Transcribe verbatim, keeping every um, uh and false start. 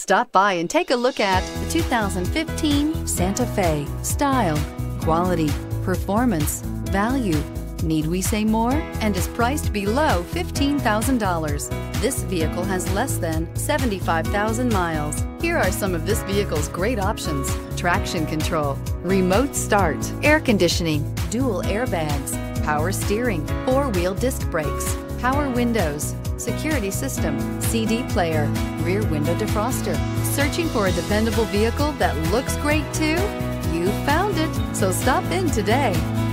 Stop by and take a look at the two thousand fifteen Santa Fe. Style, quality, performance, value. Need we say more? And is priced below fifteen thousand dollars. This vehicle has less than seventy-five thousand miles. Here are some of this vehicle's great options: traction control, remote start, air conditioning, dual airbags, power steering, four-wheel disc brakes, power windows, security system, C D player, rear window defroster. Searching for a dependable vehicle that looks great too? You found it, so stop in today.